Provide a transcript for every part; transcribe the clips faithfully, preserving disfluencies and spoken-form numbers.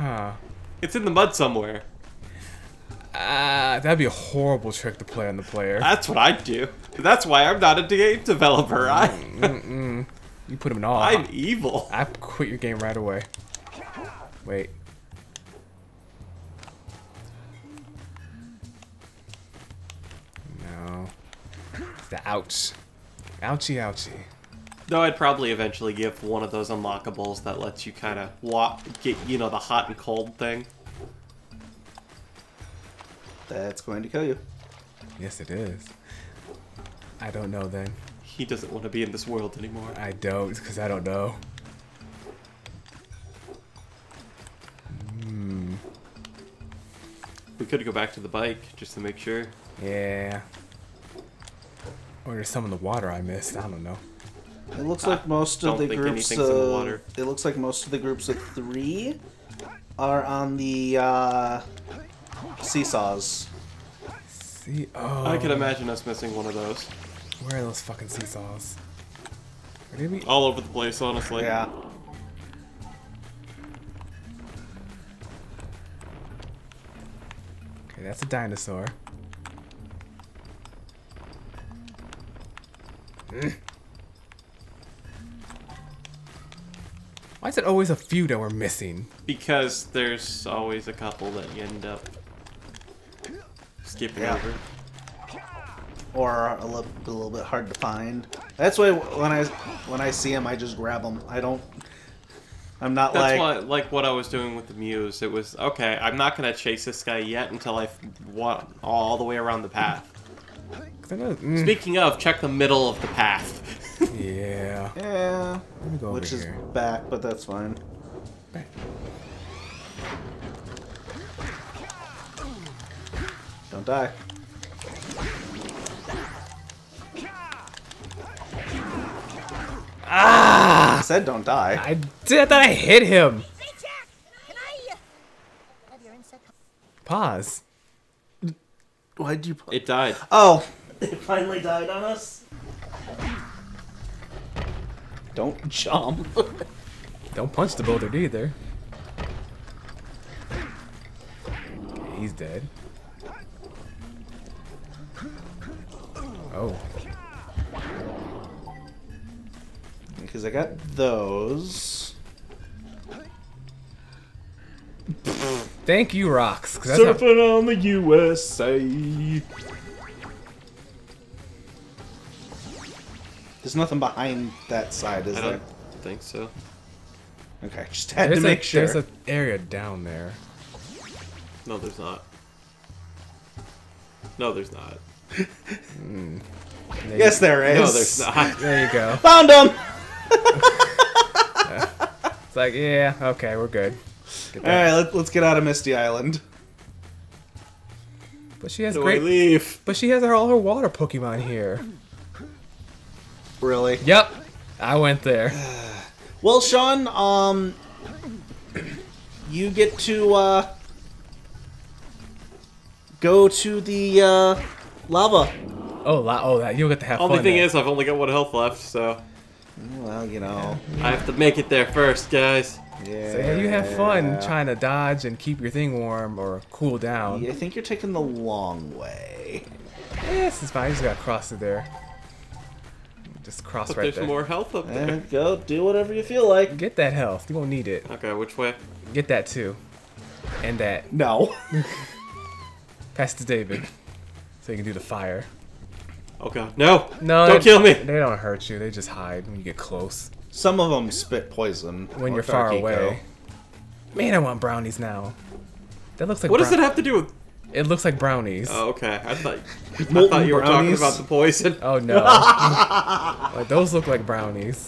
Huh. It's in the mud somewhere. Ah, uh, that'd be a horrible trick to play on the player. That's what I'd do. That's why I'm not a game developer. I... Mm -mm. You put him in awe. I'm evil. I quit your game right away. Wait. No. The outs. Ouchie, ouchie. Though I'd probably eventually give one of those unlockables that lets you kind of walk, get, you know, the hot and cold thing. That's going to kill you. Yes, it is. I don't know then. He doesn't want to be in this world anymore. I don't, because I don't know. Hmm. We could go back to the bike just to make sure. Yeah. Or there's some in the water I missed. I don't know. It looks like most of the groups. Uh, it looks like most of the groups of three are on the uh, seesaws. See, oh. I could imagine us missing one of those. Where are those fucking seesaws? Where did we... All over the place, honestly. Yeah. Okay, that's a dinosaur. Mm. Why is it always a few that we're missing? Because there's always a couple that you end up skipping yeah. over. Or a little, a little bit hard to find. That's why when I when I see them, I just grab them. I don't. I'm not That's like what, like what I was doing with the Muse. It was okay. I'm not gonna chase this guy yet until I walk all the way around the path. Mm. Speaking of, check the middle of the path. Yeah. Yeah. Let me go Which over is here. back, but that's fine. Back. Don't die. Ah! I said don't die. I did. I thought I hit him. Pause. Why'd you pause? It died. Oh. It finally died on us. Don't jump. Don't punch the boulder either. He's dead. Oh. Because I got those. Thank you, rocks. Surfing how... on the U S A. There's nothing behind that side, is I there? I don't think so. Okay, just had there's to make a, sure. There's an area down there. No, there's not. No, there's not. mm. there yes, you... there is. No, there's not. There you go. Found him! It's like, yeah, okay, we're good. All right, let, let's get out of Misty Island. But she has Do great. Leaf. But she has her, all her water Pokemon here. Really? Yep, I went there. Well, Sean, um, you get to uh, go to the uh, lava. Oh, la oh, that you'll get to have Only fun. Only thing there. is, I've only got one health left, so. Well, you know. Yeah. I have to make it there first, guys. Yeah. So yeah, you have fun trying to dodge and keep your thing warm or cool down. Yeah, I think you're taking the long way. Yes, it's fine. You just gotta cross it there. Just cross but right there's there. There's more health up there. And go do whatever you feel like. Get that health. You won't need it. Okay, which way? Get that too. And that. No. Pass to David. So you can do the fire. Oh god, no! No, don't kill me! They don't hurt you, they just hide when you get close. Some of them spit poison. When you're far away. Man, I want brownies now. That looks like What does it have to do with... It looks like brownies. Oh, okay. I thought, I thought you were talking about the poison. Oh, no. Like, those look like brownies.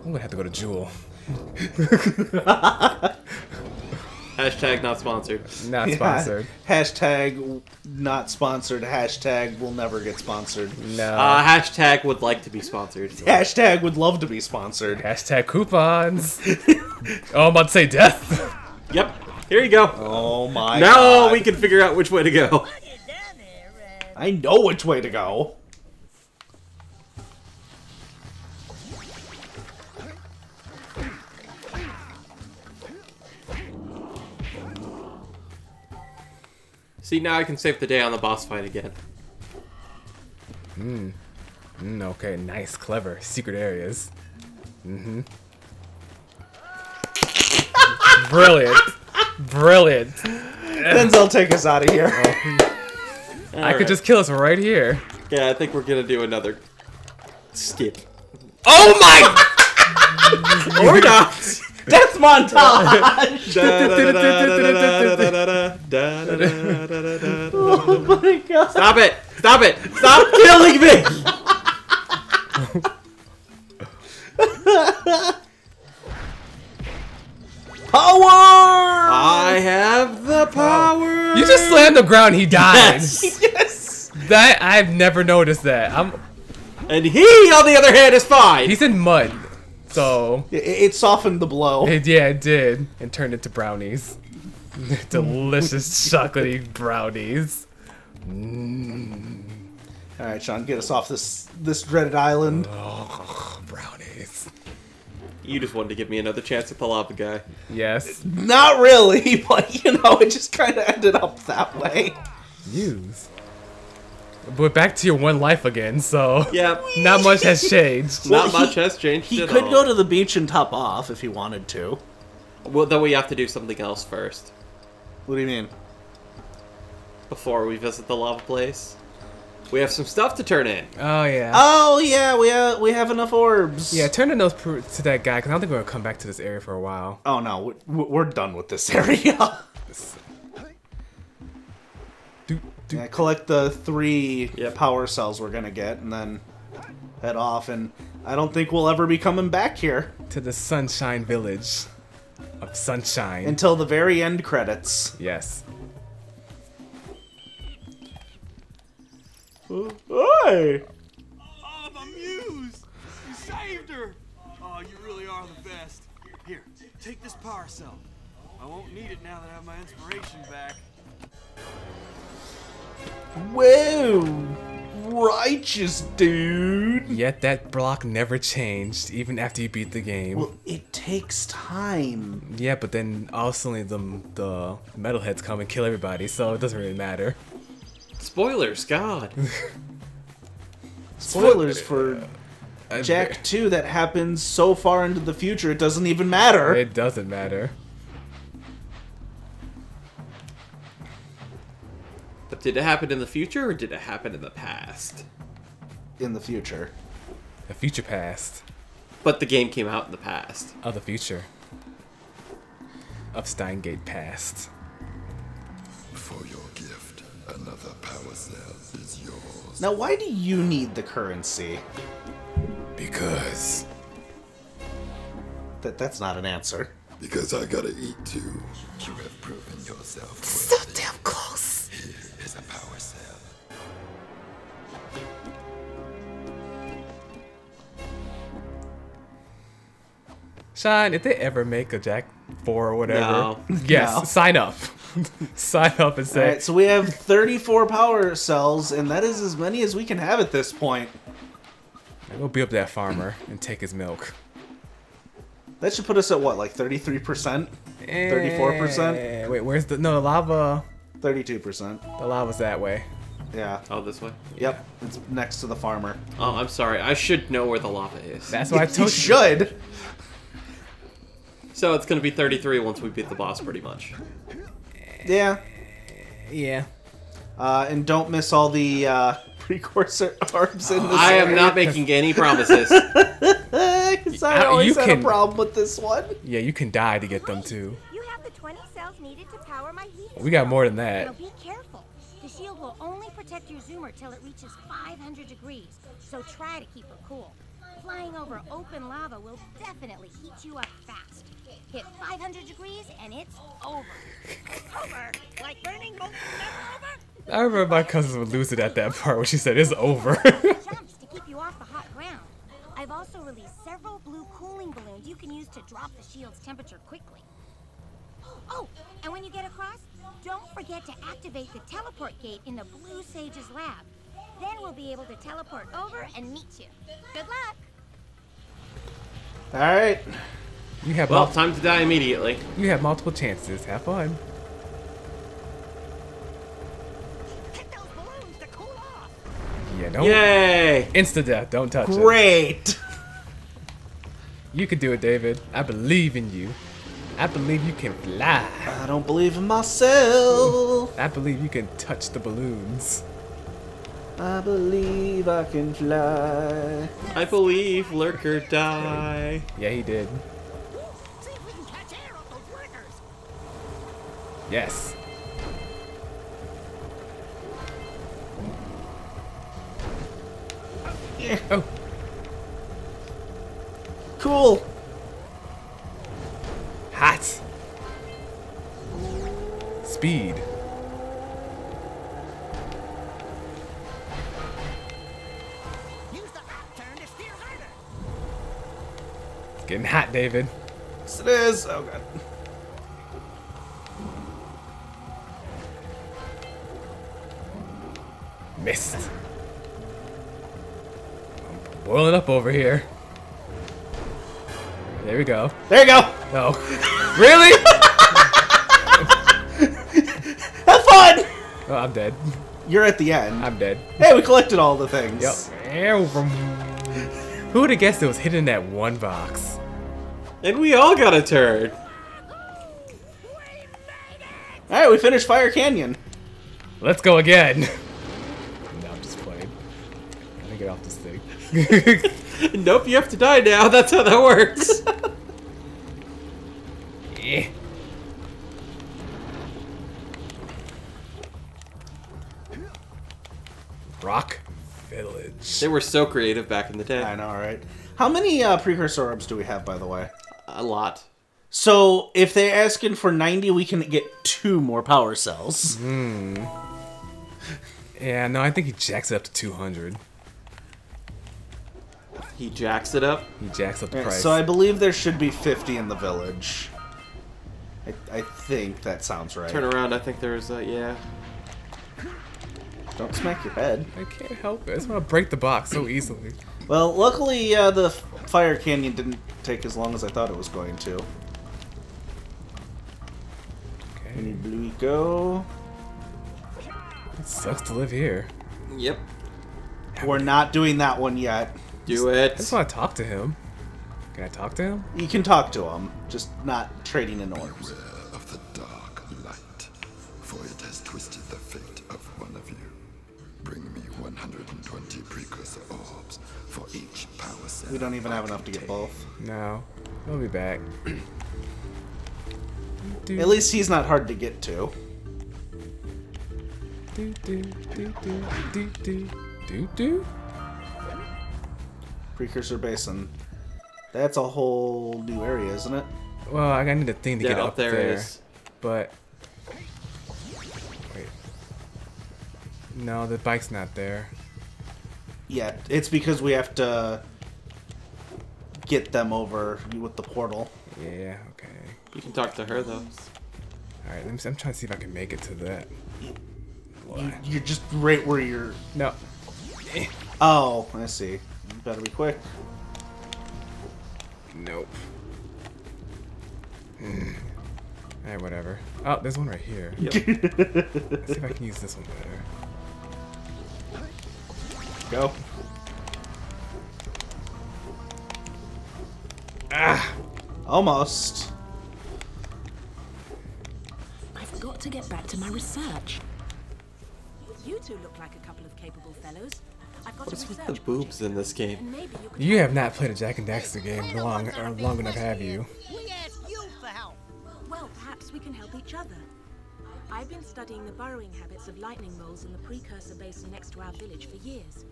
I'm gonna have to go to Jewel. Hashtag not sponsored. Not yeah. sponsored. Hashtag not sponsored. Hashtag will never get sponsored. No. Uh, hashtag would like to be sponsored. Hashtag would love to be sponsored. Hashtag coupons. Oh, I'm about to say death. Yep. Here you go. Oh my now god. Now we can figure out which way to go. I know which way to go. See, now I can save the day on the boss fight again. Hmm. Mm, okay, nice, clever. Secret areas. Mm-hmm. Brilliant. Brilliant. Denzel, take us out of here. I right. could just kill us right here. Yeah, I think we're gonna do another skip. Oh my! Or not! Death montage! Oh my god! Stop it! Stop it! Stop killing me! Power! I have the power! You just slammed the ground, he dies. Yes. Yes! That, I've never noticed that. I'm... And he, on the other hand, is fine! He's in mud, so... It, it softened the blow. It, yeah, it did. And turned into brownies. Delicious, chocolatey brownies. Mm. Alright, Sean, get us off this, this dreaded island. Oh, brownies. You just wanted to give me another chance at the lava guy. Yes. Not really, but you know, it just kind of ended up that way. Use. But back to your one life again, so yeah, not much has changed. Well, not he, much has changed. He could all. go to the beach and top off if he wanted to. Well, then we have to do something else first. What do you mean? Before we visit the lava place. We have some stuff to turn in. Oh yeah. Oh yeah, we have we have enough orbs. Yeah, turn in those pr to that guy because I don't think we're gonna come back to this area for a while. Oh no, we're, we're done with this area. do, do. Yeah, collect the three yep. power cells we're gonna get, and then head off. And I don't think we'll ever be coming back here to the Sunshine Village of Sunshine until the very end credits. Yes. Oh, hi. Oh, the muse! You saved her! Oh, you really are the best. Here, take this power cell. I won't need it now that I have my inspiration back. Whoa! Righteous dude! Yet that block never changed, even after you beat the game. Well, it takes time. Yeah, but then all suddenly the, the metalheads come and kill everybody, so it doesn't really matter. Spoilers, God. Spoilers for uh, Jak two that happens so far into the future it doesn't even matter. It doesn't matter. But did it happen in the future or did it happen in the past? In the future. The future past. But the game came out in the past. Of the future. Of Steingate past. For your gift. Another power cell is yours. Now, why do you need the currency? Because... That, that's not an answer. Because I gotta eat too. You have proven yourself. So damn close. Here is a power cell. Sean, did they ever make a Jak four or whatever? No. Yes, no. Sign up. Sign up and say. All right, so we have thirty-four power cells, and that is as many as we can have at this point. We'll beat up that farmer and take his milk. That should put us at what, like thirty-three percent, thirty-four percent. Wait, where's the no the lava? Thirty-two percent. The lava's that way. Yeah. Oh, this way? Yep. Yeah. It's next to the farmer. Oh, I'm sorry. I should know where the lava is. That's why I told you. You should. So it's gonna be thirty-three once we beat the boss, pretty much. Yeah. Yeah. Uh, and don't miss all the uh, precursor orbs in this I area. am not making any promises. Because I always had can... a problem with this one. Yeah, you can die to get them too. You have the twenty cells needed to power my heat. We got more than that. Now be careful. The shield will only protect your zoomer till it reaches five hundred degrees. So try to keep it cool. Flying over open lava will definitely heat you up fast. Hit five hundred degrees and it's over. Over! Like burning molten metal over? I remember my cousin would lose it at that part when she said it's over. Jumps to keep you off the hot ground. I've also released several blue cooling balloons you can use to drop the shield's temperature quickly. Oh, and when you get across, don't forget to activate the teleport gate in the Blue Sage's lab. Then we'll be able to teleport over and meet you. Good luck! Alright. You have well, time to die immediately. You have multiple chances. Have fun. Yeah, don't. Yay! Insta death. Don't touch it. Great. You could do it, David. I believe in you. I believe you can fly. I don't believe in myself. I believe you can touch the balloons. I believe I can fly. I believe Lurker die. Yeah, he did. See if we can catch air on those Lurkers. Yes. Yeah. Oh. Cool. Hot. Speed. Use the hot turn to steer harder. It's getting hot, David. Yes, it is. Oh god. Missed. I'm boiling up over here. There we go. There you go. No. Really? Have fun! Oh, I'm dead. You're at the end. I'm dead. Hey, we collected all the things. Yep. Who would have guessed it was hidden in that one box? And we all got a turd. Alright, we finished Fire Canyon. Let's go again. No, I'm just playing. I'm gonna get off this thing. Nope, you have to die now. That's how that works. Yeah. Rock Village. They were so creative back in the day. I know, right? How many uh, precursor orbs do we have, by the way? A lot. So, if they're asking for ninety, we can get two more power cells. Mm. Yeah, no, I think he jacks it up to two hundred. He jacks it up? He jacks up the price. So I believe there should be fifty in the village. I, I think that sounds right. Turn around, I think there's a, yeah. Don't smack your head. I can't help it. I just want to break the box so easily. Well, luckily uh, the Fire Canyon didn't take as long as I thought it was going to. Okay. Any Bluey go? It sucks to live here. Yep. We're not doing that one yet. Do it. I just want to talk to him. Can I talk to him? You can talk to him, just not trading in orbs. Beware of the dark light, for it has twisted the fate of one of you. Bring me one hundred twenty precursor orbs for each power cell. We don't even have enough to get both. No, we'll be back. do, At least he's not hard to get to. Do do do do do do do do. Precursor Basin. That's a whole new area, isn't it? Well, I need a thing to yeah, get up, up there. there. Is. But wait, no, the bike's not there. Yeah, it's because we have to get them over with the portal. Yeah, okay. You can talk to her though. All right, I'm, I'm trying to see if I can make it to that. You, you're just right where you're. No. Oh, I see. You better be quick. Nope. Mm. Alright, whatever. Oh, there's one right here. Yep. Let's see if I can use this one better. Go. Ah! Almost. I've got to get back to my research. You two look like a couple of capable fellows. What's with the boobs in this game? You have not played a Jak and Daxter game long or long enough, have you? We asked you for help. Well, perhaps we can help each other. I've been studying the burrowing habits of lightning moles in the precursor basin next to our village for years.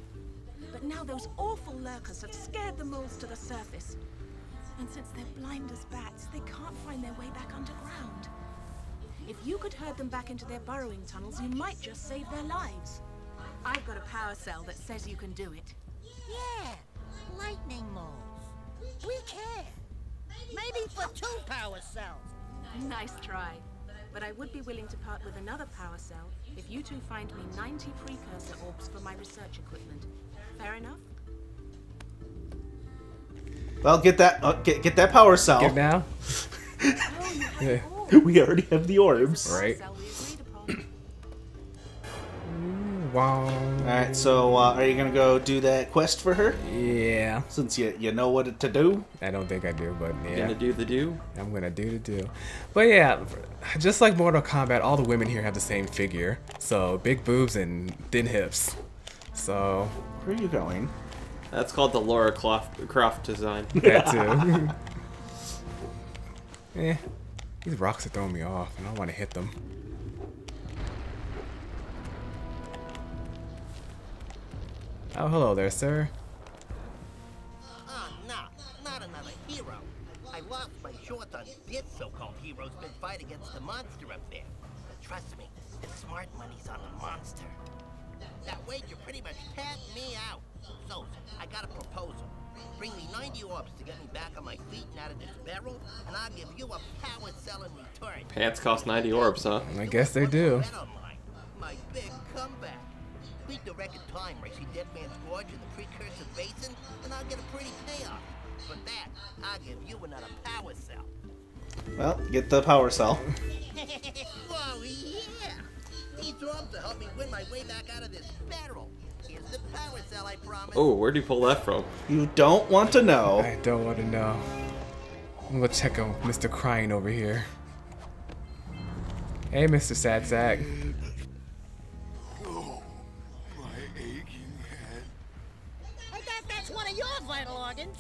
But now those awful lurkers have scared the moles to the surface. And since they're blind as bats, they can't find their way back underground. If you could herd them back into their burrowing tunnels, you might just save their lives. I've got a power cell that says you can do it. Yeah, lightning moles. We care. Maybe for two power cells. Nice try. But I would be willing to part with another power cell if you two find me ninety precursor orbs for my research equipment. Fair enough? Well, get that uh, get get that power cell. Get now. Yeah. We already have the orbs. Right. Wow. Alright, so uh, are you going to go do that quest for her? Yeah. Since you, you know what to do? I don't think I do, but yeah. You're going to do the do? I'm going to do the do. But yeah, just like Mortal Kombat, all the women here have the same figure. So big boobs and thin hips. So... Where are you going? That's called the Lara Croft design. That too. Eh, these rocks are throwing me off, and I don't want to hit them. Oh, hello there, sir. Oh, no, not another hero. I lost my shorts on this so-called hero's big fight against the monster up there. But trust me, the smart money's on the monster. That way you pretty much pat me out. So, I got a proposal. Bring me ninety orbs to get me back on my feet and out of this barrel, and I'll give you a power cell in return. Pants cost ninety orbs, huh? I guess they do. My big comeback. Beat the record time racing Dead Man's Gorge in the precursor basin, and I'll get a pretty payoff. For that, I'll give you another power cell. Well, get the power cell. Oh, yeah! These orbs will help me win my way back out of this barrel. Here's the power cell, I promise. Oh, where'd you pull that from? You don't want to know. I don't want to know. I'm gonna check on Mister Crying over here. Hey, Mister Sad Sack. Oh, my aching head. I guess that's one of your vital organs.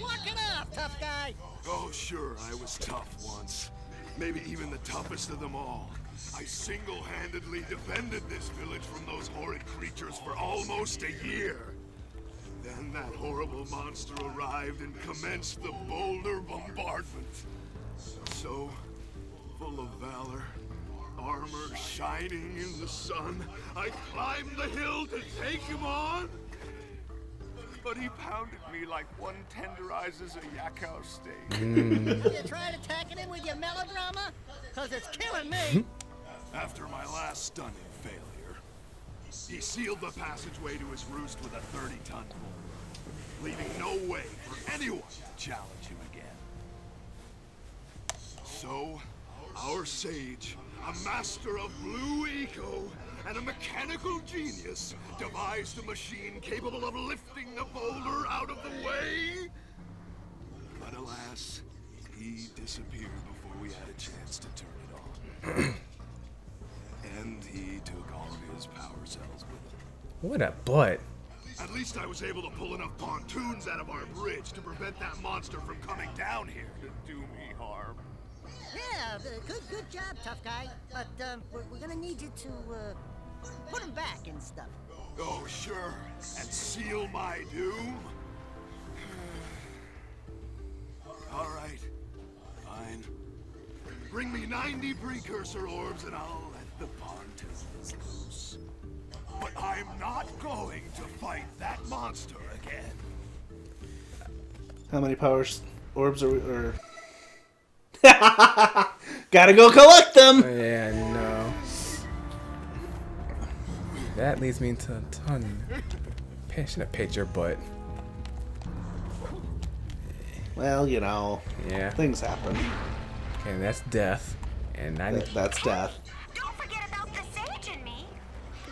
Walk it off, tough guy. Oh, sure, I was tough once. Maybe even the toughest of them all. I single-handedly defended this village from those horrid creatures for almost a year. Then that horrible monster arrived and commenced the bolder bombardment. So, full of valor, armor shining in the sun, I climbed the hill to take him on. But he pounded me like one tenderizes a Yakao steak. Mm. You tried attacking him with your melodrama? Cause it's killing me. After my last stunning failure, he sealed the passageway to his roost with a thirty-ton boulder, leaving no way for anyone to challenge him again. So, our sage, a master of blue eco, and a mechanical genius, devised a machine capable of lifting the boulder out of the way. But alas, he disappeared before we had a chance to turn it on. And he took all of his power cells with him. What a butt. At least I was able to pull enough pontoons out of our bridge to prevent that monster from coming down here to do me harm. Yeah, good, good job, tough guy. But um, we're, we're gonna need you to uh, put him back and stuff. Oh, sure. And seal my doom? All right. Fine. Bring me ninety precursor orbs and I'll let the pontoons loose. But I'm not going to fight that monster again. How many power orbs are we... Or... Gotta go collect them! Oh, yeah, no. That leads me into a ton. I should have paid your butt. Well, you know. Yeah. Things happen. Okay, that's death. And I Th That's death. Don't forget about the sage and me.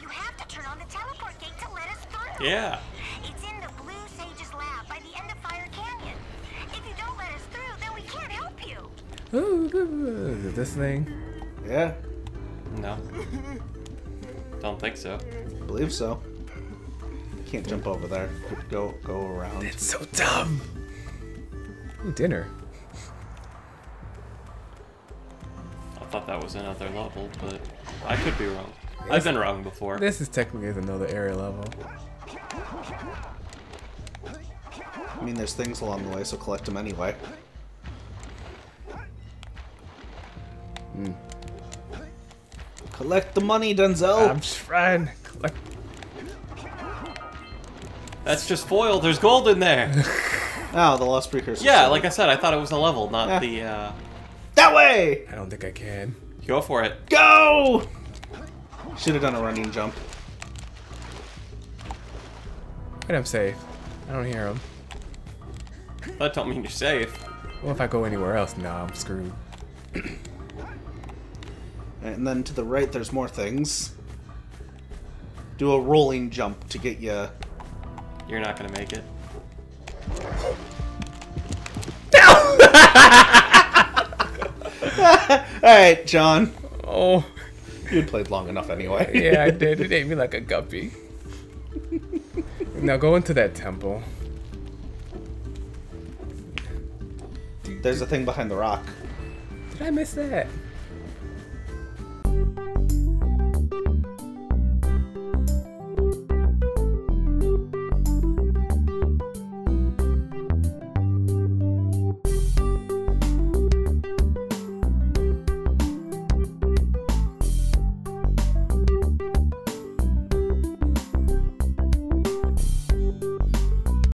You have to turn on the teleport gate to let us through. Yeah. It's in the blue sage's lab by the end of Fire Canyon. If you don't let us through, then we can't help you. Ooh, this thing? Yeah. No. Don't think so. I believe so. Can't jump over there. Go, go around. It's so dumb. Ooh, dinner. I thought that was another level, but I could be wrong. Yes. I've been wrong before. This is technically another area level. I mean, there's things along the way, so collect them anyway. Mm. Collect the money, Denzel. I'm trying to collect. That's just foil. There's gold in there. Oh, the lost precursor. Yeah, like I said, I thought it was a level, not yeah. the. Uh... That way. I don't think I can. Go for it. Go. Should have done a running jump. But I'm safe. I don't hear him. That don't mean you're safe. Well, if I go anywhere else, no, nah, I'm screwed. And then to the right, there's more things. do a rolling jump to get you. You're not gonna make it. Alright, John. Oh. You played long enough anyway. Yeah, I did. It ate me like a guppy. Now go into that temple. There's a thing behind the rock. Did I miss that?